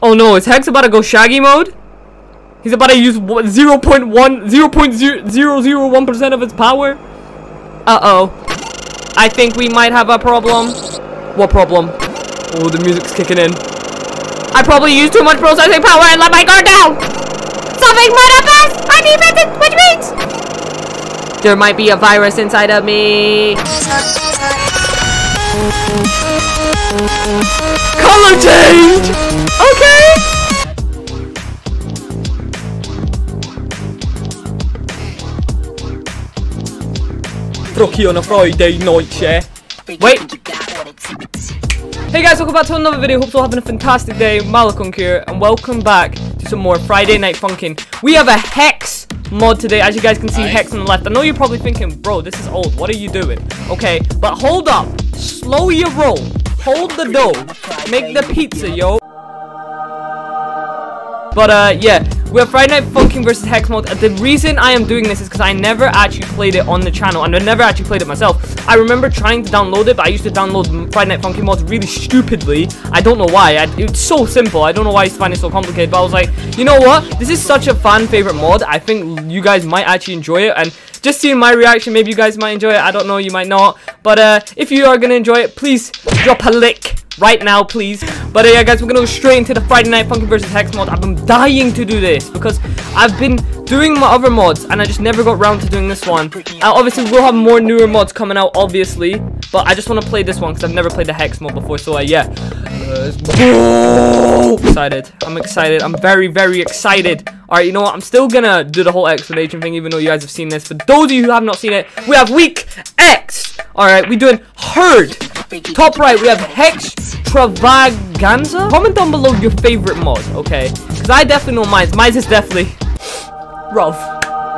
Oh no, is Hex about to go Shaggy mode? He's about to use 0.001% of his power? Uh-oh. I think we might have a problem. What problem? Oh, the music's kicking in. I probably used too much processing power and let my guard down! Something might happen! I'm infected, which means there might be a virus inside of me. Color change! Okay! Rocky on a Friday night, yeah? Wait! Hey guys, welcome back to another video. Hope you're having a fantastic day. Malikong here, and welcome back to some more Friday Night Funkin'. We have a Hex mod today. As you guys can see, Hex on the left. I know you're probably thinking, bro, this is old. What are you doing? Okay, but hold up. Slow your roll. Hold the dough. Make the pizza, yo. But yeah, we have Friday Night Funkin' versus Hex mod. The reason I am doing this is because I never actually played it on the channel, and I never actually played it myself. I remember trying to download it, but I used to download Friday Night Funkin' mods really stupidly. I don't know why. It's so simple. I don't know why I used to find it so complicated. But I was like, you know what? This is such a fan favorite mod. I think you guys might actually enjoy it, and just seeing my reaction, maybe you guys might enjoy it. I don't know. You might not. But if you are gonna enjoy it, please drop a lick right now, please. But yeah, guys, we're gonna go straight into the Friday Night Funkin' vs Hex mod. I've been dying to do this because I've been doing my other mods and I just never got round to doing this one. Obviously, we'll have more newer mods coming out, obviously, but I just want to play this one because I've never played the Hex mod before. So yeah, excited. I'm excited. I'm very, very excited. All right, you know what? I'm still gonna do the whole explanation thing, even though you guys have seen this. For those of you who have not seen it, we have week X. All right, we're doing Herd. Top right, we have Hextravaganza. Comment down below your favorite mod, okay? Because I definitely know mine. Mine is definitely Rov.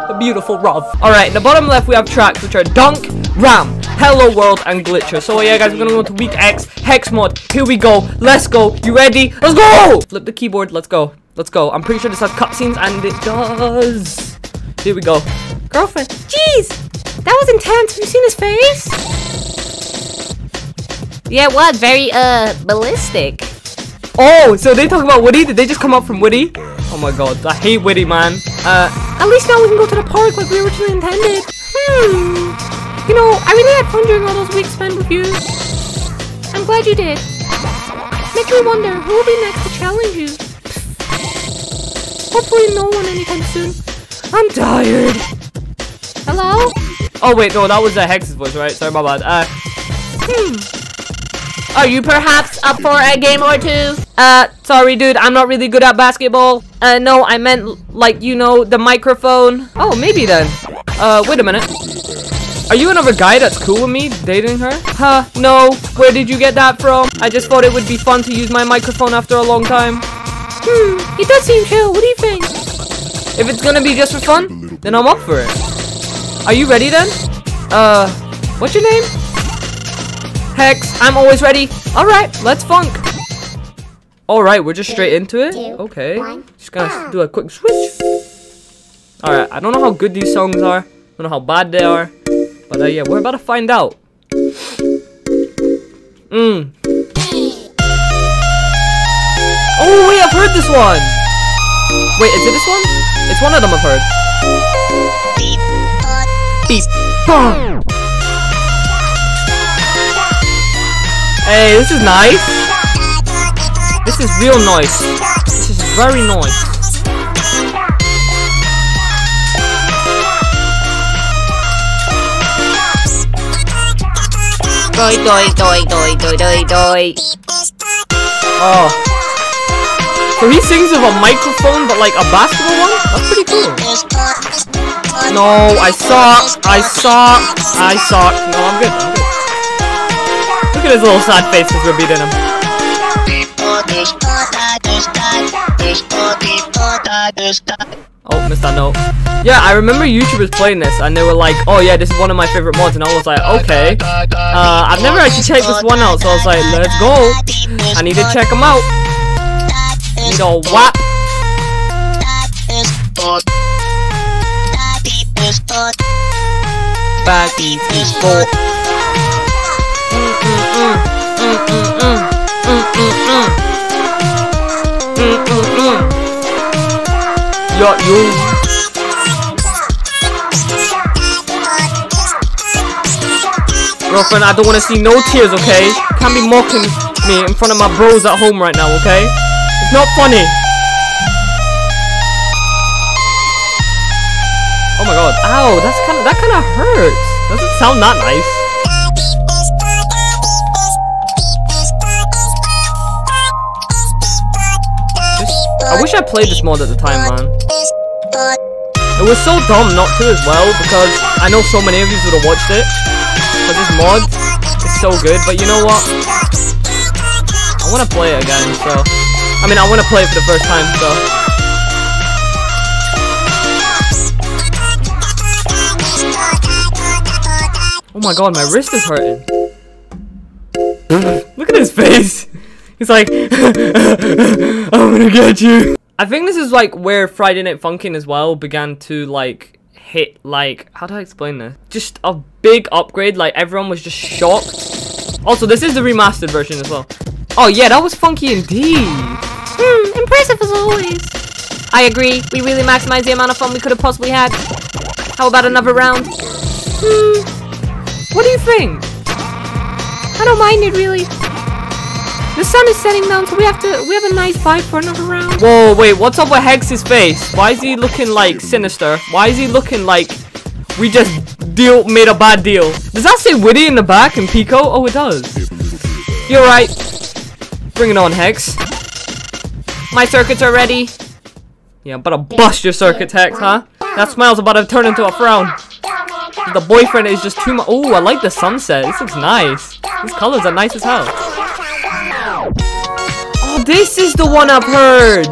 The beautiful Rov. Alright, in the bottom left, we have tracks, which are Dunk, Ram, Hello World, and Glitcher. So yeah, guys, we're going to go to week X, Hex mod. Here we go. Let's go. You ready? Let's go! Flip the keyboard. Let's go. Let's go. I'm pretty sure this has cutscenes, and it does. Here we go. Girlfriend. Jeez! That was intense. Have you seen his face? Yeah, it was very, ballistic. Oh, so they talk about Woody? Did they just come up from Woody? Oh my god, I hate Woody, man. At least now we can go to the park like we originally intended. You know, I really had fun during all those weeks spent with you. I'm glad you did. Makes me wonder, who will be next to challenge you? Hopefully no one anytime soon. I'm tired. Hello? Oh wait, no, that was Hex's voice, right? Sorry, my bad. Are you perhaps up for a game or two? Sorry dude, I'm not really good at basketball. No, I meant, like, you know, the microphone. Oh, maybe then. Wait a minute. Are you another guy that's cool with me dating her? Huh, no. Where did you get that from? I just thought it would be fun to use my microphone after a long time. It does seem chill. What do you think? If it's gonna be just for fun, then I'm up for it. Are you ready then? What's your name? Hex, I'm always ready. Alright, let's funk. Alright, we're just straight into it. Okay. Just gonna do a quick switch. Alright, I don't know how good these songs are. I don't know how bad they are. But yeah, we're about to find out. Oh wait, I've heard this one. Wait, is it this one? It's one of them I've heard. Beast. Bang. Hey, this is nice. This is real nice. This is very nice. Doi doi doi doi doi doi doi. Oh. So he sings with a microphone, but like a basketball one? That's pretty cool. No, I suck. I suck. I suck. No, I'm good. I'm good. Look at his little sad face because we're beating him. Oh, missed that note. Yeah, I remember YouTubers playing this and they were like, oh yeah, this is one of my favorite mods, and I was like, okay. I've never actually checked this one out, so I was like, let's go. I need to check them out. I need a whap. Back. yo, yo. Girlfriend, I don't want to see no tears, okay? You can't be mocking me in front of my bros at home right now, okay? It's not funny. Oh my god. Ow, that's kinda, that kind of hurts. Doesn't sound that nice. I wish I played this mod at the time, man. It was so dumb not to as well, because I know so many of you would have watched it. But this mod is so good, but you know what? I want to play it again, so... I mean, I want to play it for the first time, so... Oh my god, my wrist is hurting. Look at his face! He's like... I'm gonna get you! I think this is, like, where Friday Night Funkin' as well began to, like... hit, like, how do I explain this? Just a big upgrade, like everyone was just shocked. Also, this is the remastered version as well. Oh yeah, that was funky indeed. Impressive as always. I agree, we really maximized the amount of fun we could have possibly had. How about another round? What do you think? I don't mind it really. The sun is setting down, so we have a nice vibe for another round. Whoa, wait, what's up with Hex's face? Why is he looking like sinister? Why is he looking like we just made a bad deal? Does that say Woody in the back and Pico? Oh, it does. You're right. Bring it on, Hex. My circuits are ready. Yeah, I'm about to bust your circuits, Hex, huh? That smile's about to turn into a frown. The boyfriend is just too much. Oh, I like the sunset. This looks nice. These colors are nice as hell. This is the one I've heard!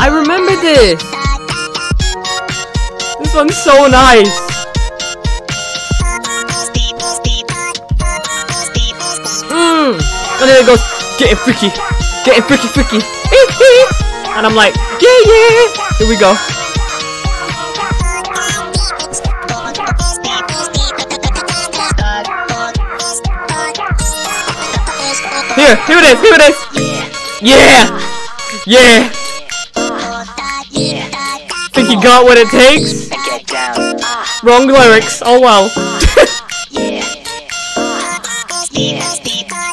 I remember this! This one's so nice! And then it goes, getting freaky, freaky! And I'm like, yeah, yeah! Here we go. Here, here it is, here it is! Yeah! Yeah! Think you got what it takes? Wrong lyrics, oh well.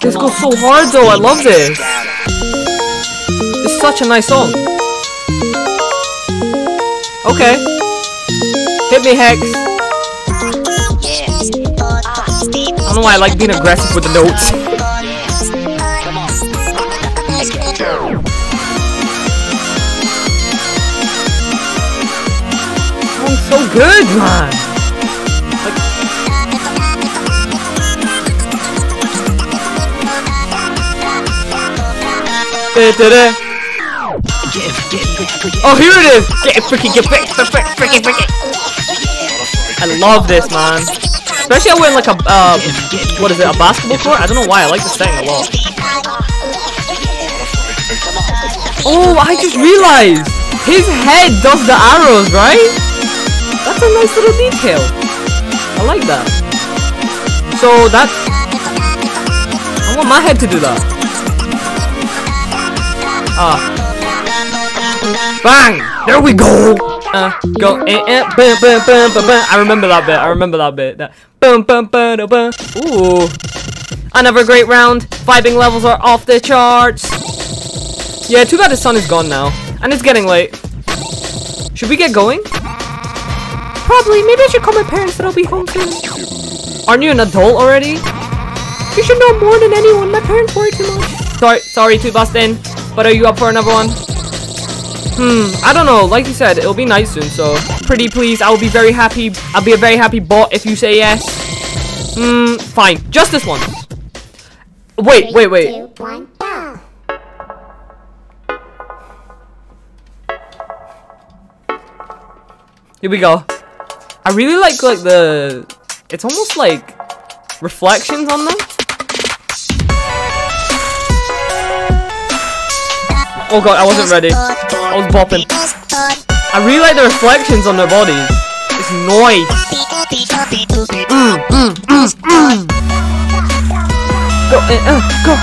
This goes so hard though, I love this. It's such a nice song. Okay. Hit me, Hex. I don't know why I like being aggressive with the notes. So good, man. Like, oh, here it is. Get freaking, get freaking, freaking. I love this, man. Especially I went like a what is it? A basketball court? I don't know why. I like this thing a lot. Oh, I just realized his head does the arrows, right? That's a nice little detail. I like that. So that's... I want my head to do that. Bang! There we go! Go. I remember that bit. I remember that bit. Ooh. Another great round. Vibing levels are off the charts. Yeah, too bad the sun is gone now. And it's getting late. Should we get going? Probably. Maybe I should call my parents that I'll be home soon. Aren't you an adult already? You should know more than anyone. My parents worry too much. Sorry to bust in, but are you up for another one? I don't know. Like you said, it'll be nice soon, so... Pretty please, I'll be very happy. I'll be a very happy bot if you say yes. Fine. Just this one. Wait, wait, wait. 3, 2, 1. Here we go. I really like the... It's almost like reflections on them. Oh god, I wasn't ready. I was bopping. I really like the reflections on their bodies. It's noise. Go, go.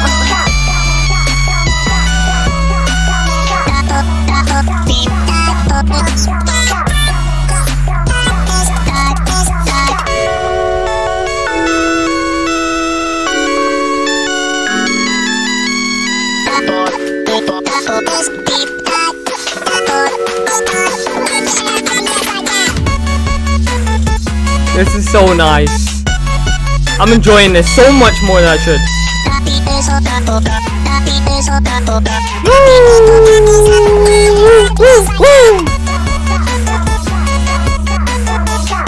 This is so nice. I'm enjoying this so much more than I should.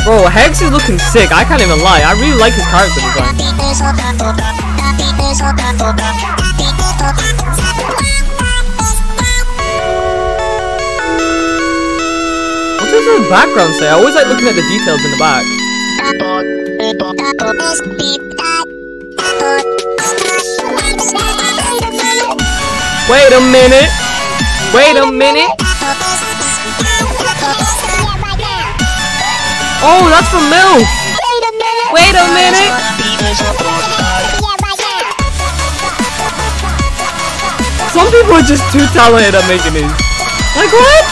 Bro, Hex is looking sick. I can't even lie. I really like his character design. What does the background say? I always like looking at the details in the back. Wait a minute. Wait a minute. Oh, that's from Milf. Wait a minute. Some people are just too talented at making these. Like what?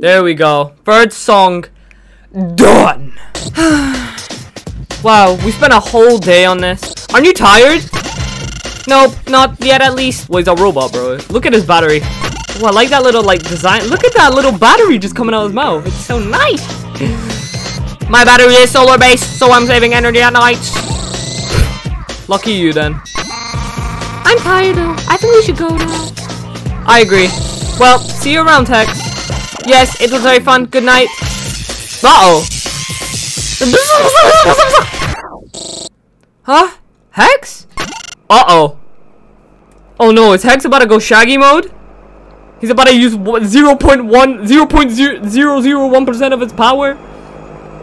There we go. Bird song done. Wow, we spent a whole day on this. Aren't you tired? Nope, not yet at least. Well, he's a robot, bro. Look at his battery. Oh, I like that little like design. Look at that little battery just coming out of his mouth. It's so nice. My battery is solar based, so I'm saving energy at night. Lucky you then. I'm tired though. I think we should go now. I agree. Well, see you around, Hex. Yes, it was very fun. Good night. Uh-oh. Huh? Hex? Uh-oh. Oh no, is Hex about to go Shaggy mode? He's about to use 0.001% of his power?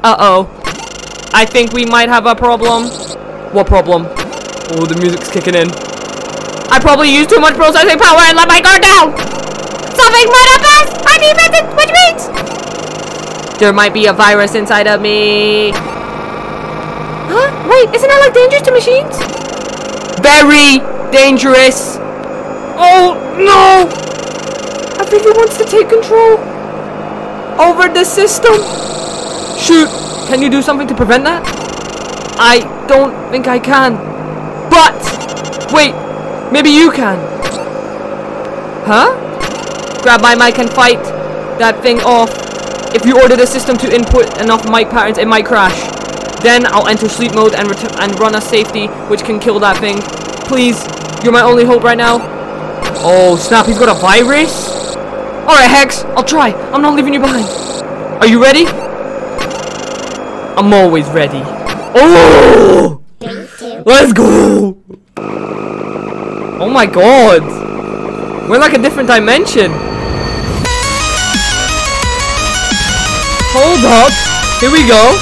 Uh-oh. I think we might have a problem. What problem? Oh, the music's kicking in. I probably used too much processing power and let my guard down! Something might have passed! I'm infected, which means there might be a virus inside of me. Huh? Wait, isn't that like dangerous to machines? Very dangerous! Oh no! I think he wants to take control over the system. Shoot, can you do something to prevent that? I don't think I can. But wait! Maybe you can. Huh? Grab my mic and fight that thing off. If you order the system to input enough mic patterns, it might crash. Then I'll enter sleep mode and run a safety, which can kill that thing. Please, you're my only hope right now. Oh, snap, he's got a virus? Alright, Hex, I'll try. I'm not leaving you behind. Are you ready? I'm always ready. Oh! Let's go! Oh my god! We're like a different dimension! Hold up! Here we go!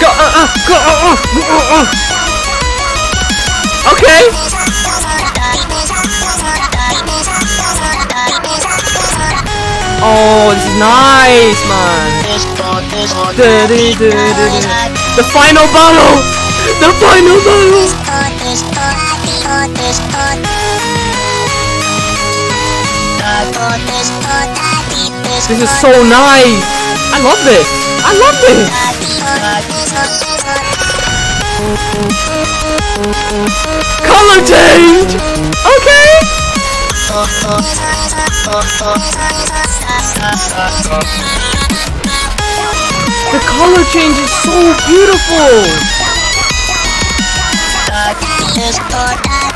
Go! Go! Okay! Oh, this is nice, man! The final battle! The final battle! This is so nice! I love this! I love this! Color change! Okay! The color change is so beautiful!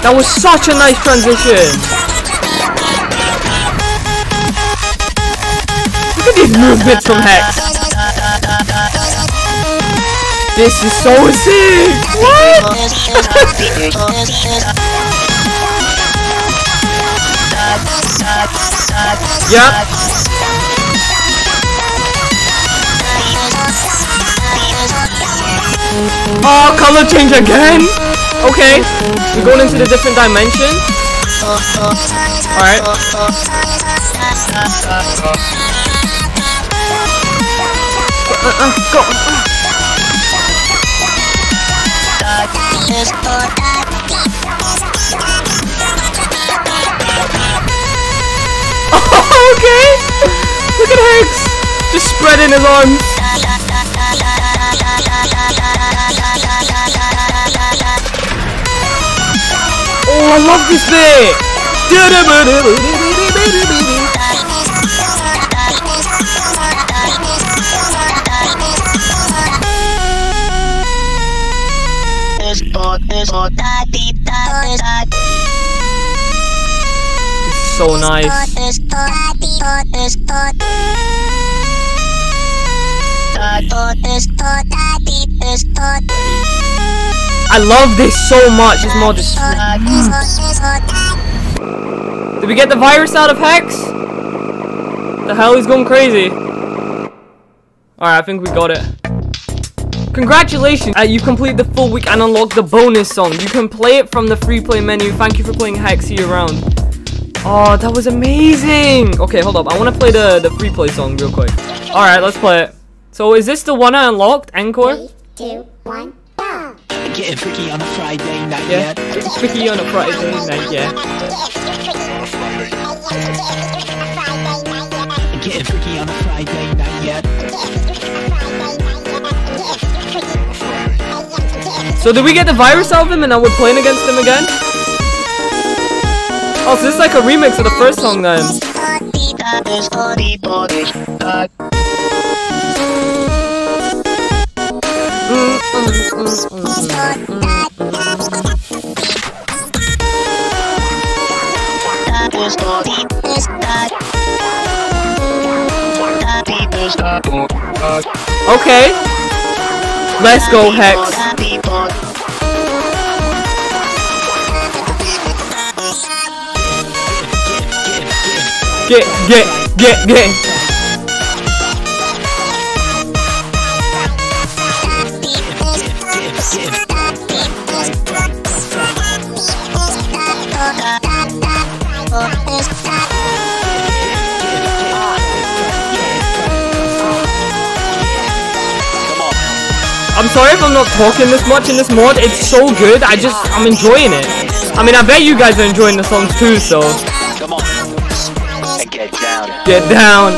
That was such a nice transition! Look at these movements from Hex! This is so sick! What? Yep. Oh, color change again? Okay, we're going into the different dimension. Alright. Go. Okay. Look at Hex. Just spreading his arms. Oh, I love this bit. This is so nice. I love this so much. It's more just. Did we get the virus out of Hex? The hell, he's going crazy. Alright, I think we got it. Congratulations! You complete the full week and unlock the bonus song. You can play it from the free play menu. Thank you for playing Hex year-round. Oh, that was amazing! Okay, hold up. I want to play the free play song real quick. Alright, let's play it. So, is this the one I unlocked? Encore? 3, 2, 1, go! Getting freaky on a Friday night, yeah. Getting freaky on a Friday night, yeah. Getting freaky on a Friday night, yeah. So did we get the virus out of him and now we're playing against him again? Oh, so this is like a remix of the first song then. Okay. Let's go, Hex. Get. I'm sorry if I'm not talking this much in this mod. It's so good. I'm enjoying it. I mean, I bet you guys are enjoying the songs too, so. Get down!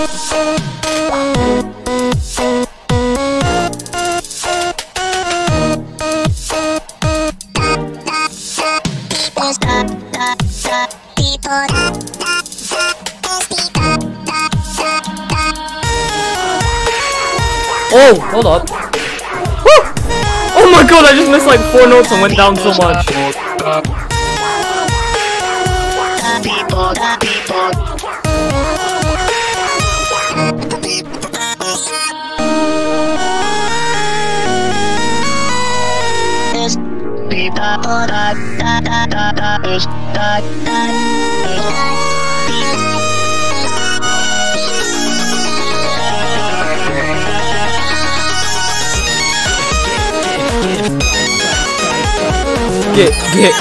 Oh, hold up. Woo! Oh my god, I just missed like 4 notes and went down so much. Get.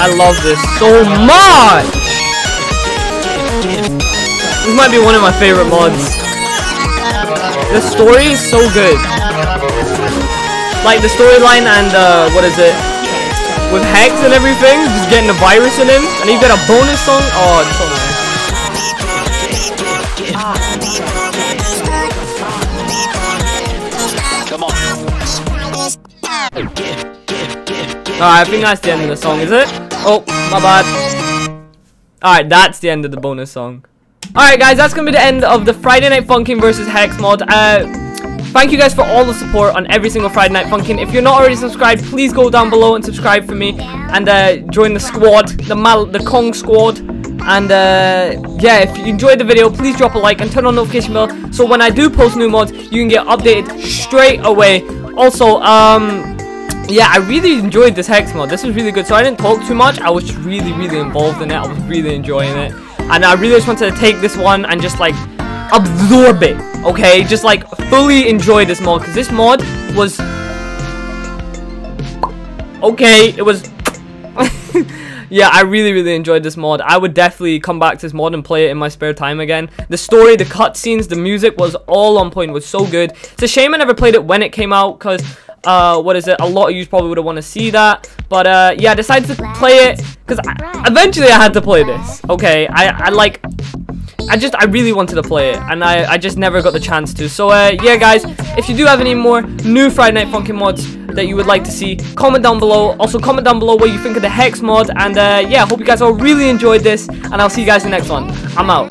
I love this so much. This might be one of my favorite mods. The story is so good. Like the storyline and what is it? With Hex and everything, just getting the virus in him, and he got a bonus song. Oh, it's so nice. Come on. Alright, I think that's the end of the song, is it? Oh, my bad. Alright, that's the end of the bonus song. Alright, guys, that's gonna be the end of the Friday Night Funkin' versus Hex mod. Thank you guys for all the support on every single Friday Night Funkin'. If you're not already subscribed, please go down below and subscribe for me. And join the squad, the Kong squad. And yeah, if you enjoyed the video, please drop a like and turn on the notification bell. So when I do post new mods, you can get updated straight away. Also, yeah, I really enjoyed this Hex mod. This was really good. So I didn't talk too much. I was just really involved in it. I was really enjoying it. And I really just wanted to take this one and just like absorb it. Okay, just like fully enjoy this mod, because this mod was okay. It was yeah, I really enjoyed this mod. I would definitely come back to this mod and play it in my spare time again. The story, the cutscenes, the music was all on point, was so good. It's a shame I never played it when it came out, because a lot of you probably would have wanted to see that, but yeah, I decided to play it because eventually I had to play this. Okay, I really wanted to play it, and I just never got the chance to. So yeah guys, if you do have any more new Friday Night Funkin' mods that you would like to see, comment down below. Also comment down below what you think of the Hex mod, and yeah, hope you guys all really enjoyed this, and I'll see you guys in the next one. I'm out.